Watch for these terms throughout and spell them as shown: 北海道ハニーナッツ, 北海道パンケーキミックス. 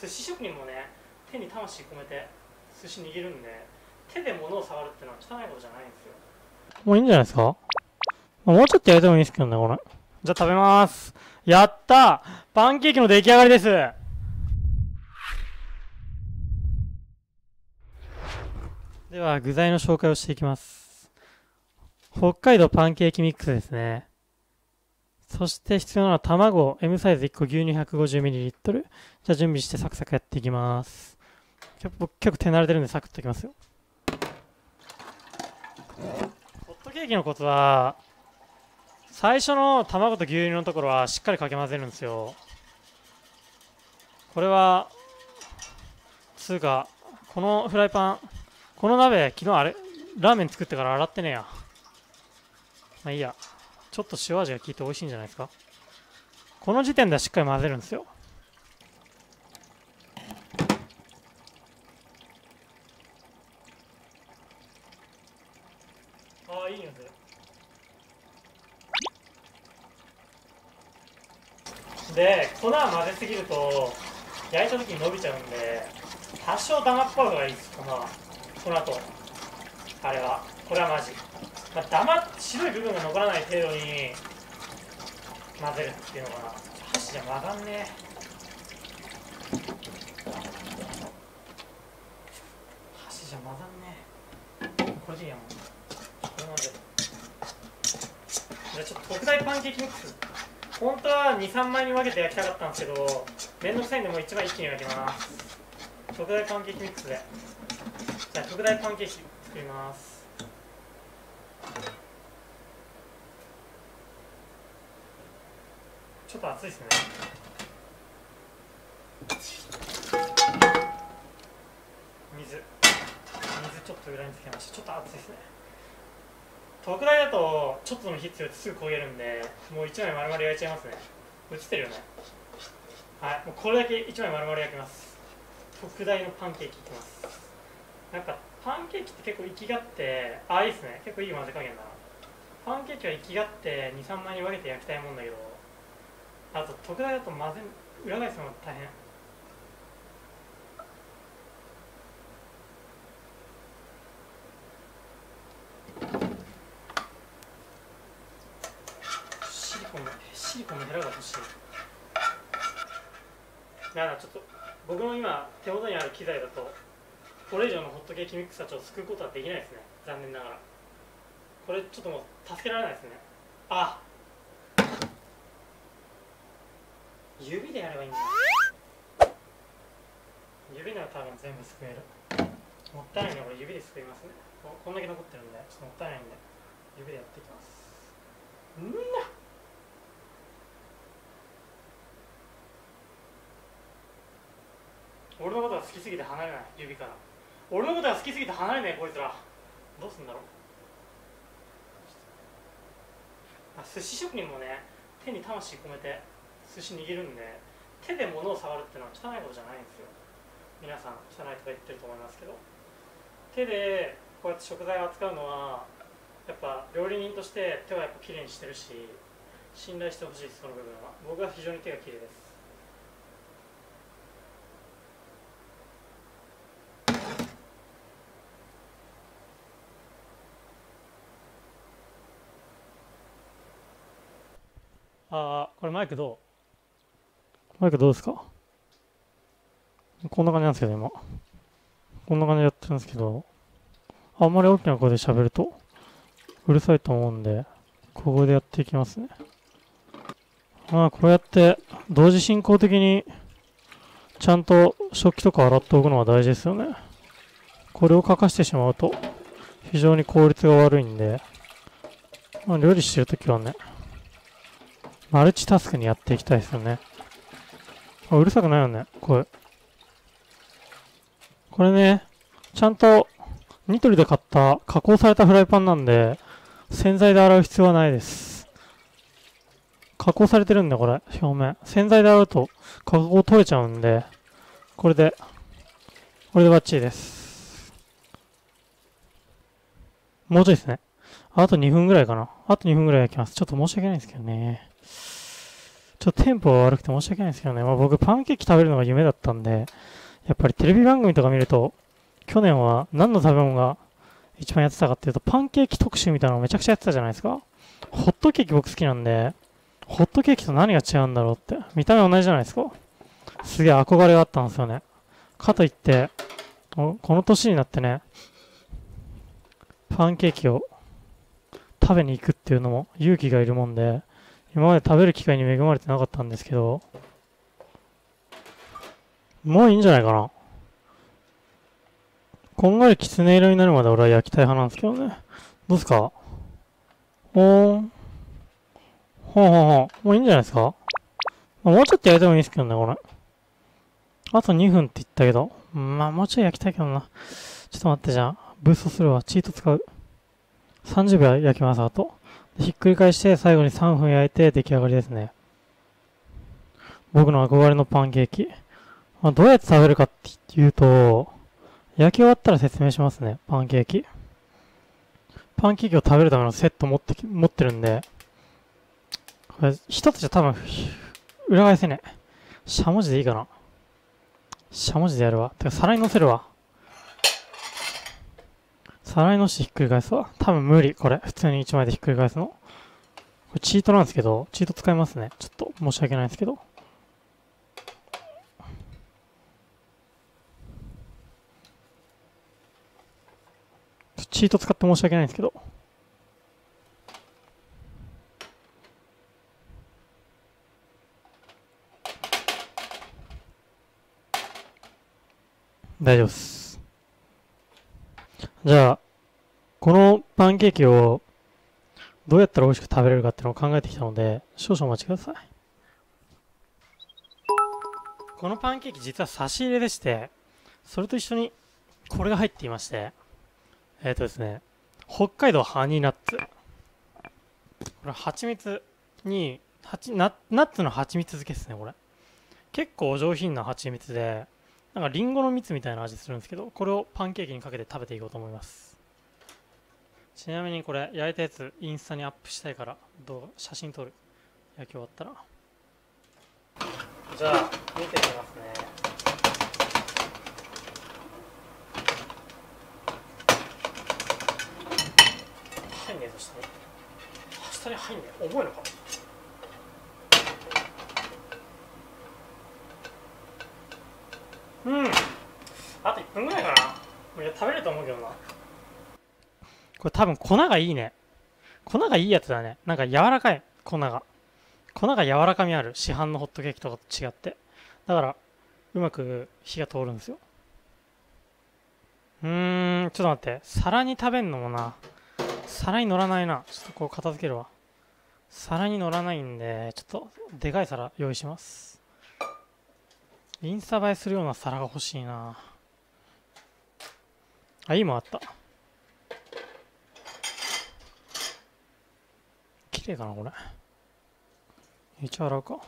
寿司職人もね、手に魂込めて寿司握るんで、手で物を触るってのは汚いことじゃないんですよ。もういいんじゃないですか。もうちょっとやりてもいいですけどね、これ。じゃあ食べまーす。やったー、パンケーキの出来上がりです。では具材の紹介をしていきます。北海道パンケーキミックスですね。そして必要なのは卵 M サイズ1個、牛乳 150ml。 じゃあ準備してサクサクやっていきます。僕結構手慣れてるんでサクッといきますよ。ホットケーキのコツは、最初の卵と牛乳のところはしっかりかき混ぜるんですよ。これはつうか、このフライパン、この鍋、昨日あれ、ラーメン作ってから洗ってねえや。まあいいや。ちょっと塩味が効いて美味しいんじゃないですか。この時点ではしっかり混ぜるんですよ。ああ、いい匂いする。で、粉を混ぜすぎると、焼いた時に伸びちゃうんで、多少ダマっぽい方がいいです、粉は。この後、あれは、これはマジ、まあ、白い部分が残らない程度に混ぜるっていうのかな。箸じゃ曲がんねえ。箸じゃ曲がんねえ。これでいいやもん。これ混ぜる。じゃあちょっと特大パンケーキミックス。本当は2、3枚に分けて焼きたかったんですけど、めんどくさいんで、もう1枚一気に焼きます。特大パンケーキミックスで。特大パンケーキ作ります。ちょっと熱いですね。水ちょっと裏につけました。ちょっと熱いですね。特大だとちょっとの火強いとすぐ焦げるんで、もう1枚丸々焼いちゃいますね。映ってるよね。はい、もうこれだけ1枚丸々焼きます。特大のパンケーキいきます。なんかパンケーキって結構行きがって、ああいいですね、結構いい混ぜ加減だな。パンケーキは行きがって 2,3 枚に分けて焼きたいもんだけど、あと特大だと混ぜ裏返すのが大変。シリコンのヘラが欲しい。だからちょっと僕の今手元にある機材だと、これ以上のホットケーキミックスはちょっと救うことはできないですね、残念ながら。これちょっともう助けられないですね。あ、指でやればいいんだ。指なら多分全部救える。もったいないね、これ指で救いますね。こんだけ残ってるんで、ちょっともったいないんで指でやっていきます。んな俺のことが好きすぎて離れない、指から。俺のことが好きすぎて離れない、こいつら。どうすんだろう。寿司職人もね、手に魂込めて寿司握るんで、手で物を触るってのは汚いことじゃないんですよ。皆さん汚いとか言ってると思いますけど、手でこうやって食材を扱うのはやっぱ料理人として手はやっぱきれいにしてるし、信頼してほしいです、その部分は。僕は非常に手がきれいです。あー、これマイクどうですか。こんな感じなんですけど、今こんな感じでやってるんですけど、あんまり大きな声で喋るとうるさいと思うんで、ここでやっていきますね。まあこうやって同時進行的にちゃんと食器とか洗っておくのが大事ですよね。これを欠かしてしまうと非常に効率が悪いんで、まあ、料理してるときはね、マルチタスクにやっていきたいですよね。あ、うるさくないよね、声。これね、ちゃんとニトリで買った加工されたフライパンなんで、洗剤で洗う必要はないです。加工されてるんで、これ、表面。洗剤で洗うと加工取れちゃうんで、これでバッチリです。もうちょいですね。あと2分ぐらいかな。あと2分ぐらい焼きます。ちょっと申し訳ないんですけどね。ちょっとテンポが悪くて申し訳ないんですけどね、まあ、僕パンケーキ食べるのが夢だったんで、やっぱりテレビ番組とか見ると、去年は何の食べ物が一番やってたかっていうと、パンケーキ特集みたいなのをめちゃくちゃやってたじゃないですか。ホットケーキ僕好きなんで、ホットケーキと何が違うんだろうって、見た目同じじゃないですか。すげえ憧れがあったんですよね。かといって、この年になってね、パンケーキを食べに行くっていうのも勇気がいるもんで、今まで食べる機会に恵まれてなかったんですけど、もういいんじゃないかな。こんがりきつね色になるまで俺は焼きたい派なんですけどね。どうすか？ほーん。ほんほんほん。もういいんじゃないですか？もうちょっと焼いてもいいですけどね、これ。あと2分って言ったけど。まあ、もうちょい焼きたいけどな。ちょっと待って、じゃあ。ブーストするわ。チート使う。30秒焼きます、あと。ひっくり返して、最後に3分焼いて、出来上がりですね。僕の憧れのパンケーキ。まあ、どうやって食べるかっていうと、焼き終わったら説明しますね、パンケーキ。パンケーキを食べるためのセット持ってるんで、これ、一つじゃ多分、裏返せね。しゃもじでいいかな。しゃもじでやるわ。てか、皿に乗せるわ。皿に乗してひっくり返すわ。多分無理、これ。普通に1枚でひっくり返すの。これチートなんですけど、チート使いますね。ちょっと申し訳ないですけど。チート使って申し訳ないんですけど。大丈夫です。じゃあ、このパンケーキをどうやったら美味しく食べれるかっていうのを考えてきたので、少々お待ちください。このパンケーキ実は差し入れでして、それと一緒にこれが入っていまして、ですね、北海道ハニーナッツ。これ蜂蜜に、ナッツの蜂蜜漬けですね、これ。結構お上品な蜂蜜で、なんかリンゴの蜜みたいな味するんですけど、これをパンケーキにかけて食べていこうと思います。ちなみにこれ焼いたやつインスタにアップしたいから動画写真撮る。焼き終わったらじゃあ見てみますね。入んねえぞ下に入んねえ。重いのか。うん、あと1分ぐらいかな。いや食べれると思うけどな。これ多分粉がいいね。粉がいいやつだね。なんか柔らかい粉が柔らかみある。市販のホットケーキとかと違って、だからうまく火が通るんですよ。ちょっと待って、皿に食べんのもな。皿に乗らないな。ちょっとこう片付けるわ。皿に乗らないんで、ちょっとでかい皿用意します。インスタ映えするような皿が欲しいなあ。いいもんあった。綺麗かなこれ。一応洗うか。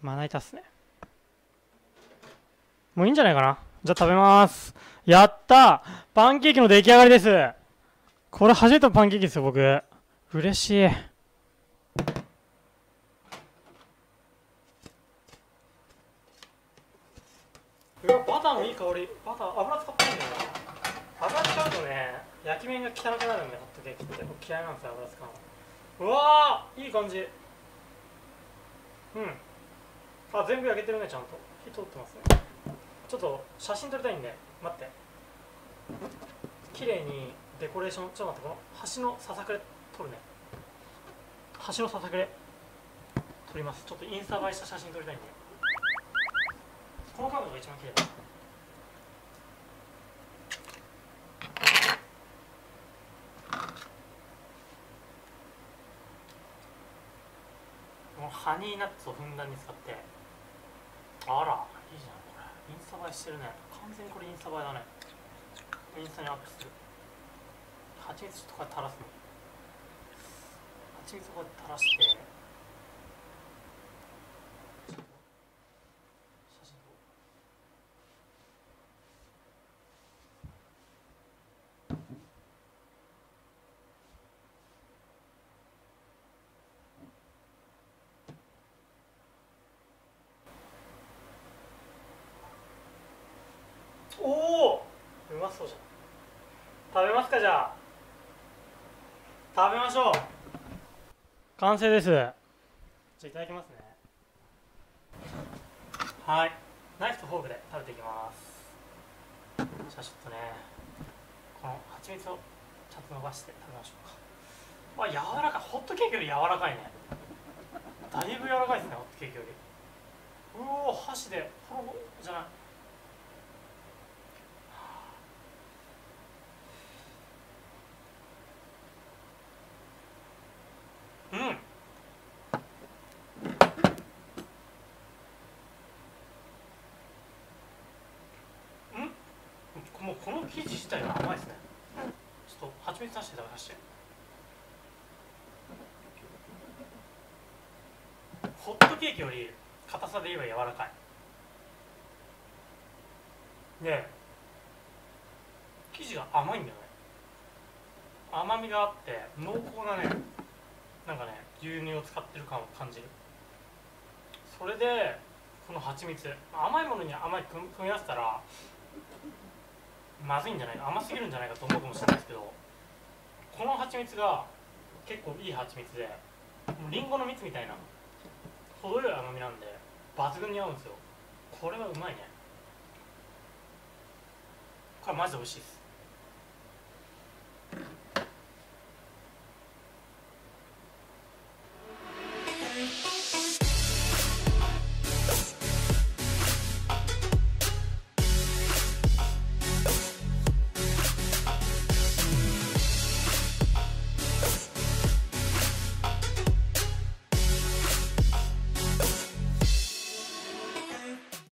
まな板っすね。もういいんじゃないかな。じゃあ食べます。やったー。パンケーキの出来上がりです。これ初めてのパンケーキですよ僕。嬉しい。いい香り。バター油使ってないんだよな。油使うとね焼き面が汚くなるんで、ホットケーキって嫌いなんですよ油使うの。うわーいい感じ。あ全部焼けてるね。ちゃんと火通ってますね。ちょっと写真撮りたいんで待って。綺麗にデコレーション。ちょっと待って、この端のささくれ撮るね。端のささくれ撮ります。ちょっとインスタ映えした写真撮りたいんで。この角度が一番綺麗だ。ハニーナッツをふんだんに使って。あらいいじゃんこれ。インスタ映えしてるね。完全にこれインスタ映えだね。インスタにアップする。はちみつちょっとこうやって垂らすの。はちみつをこうやって垂らして写真撮ろう。おお、うまそうじゃん。食べますか、じゃあ。食べましょう。完成です。じゃあいただきますね。はい、ナイフとフォークで食べていきます。じゃあちょっとね、この蜂蜜をちゃんと伸ばして食べましょうか。あ、柔らかい。ホットケーキより柔らかいね。だいぶ柔らかいですね、ホットケーキより。うお、箸でほろほろじゃない。もうこの生地自体が甘いですね。ちょっと蜂蜜出して食べさせて。ホットケーキより硬さで言えば柔らかいで、生地が甘いんだよね。甘みがあって濃厚なね、なんかね、牛乳を使ってる感を感じる。それでこの蜂蜜、甘いものに甘い組み合わせたらまずいんじゃないか、甘すぎるんじゃないかと思うかもしれないですけど、この蜂蜜が結構いい蜂蜜で、リンゴの蜜みたいな程よい甘みなんで抜群に合うんですよ。これはうまいね。これマジで美味しいです。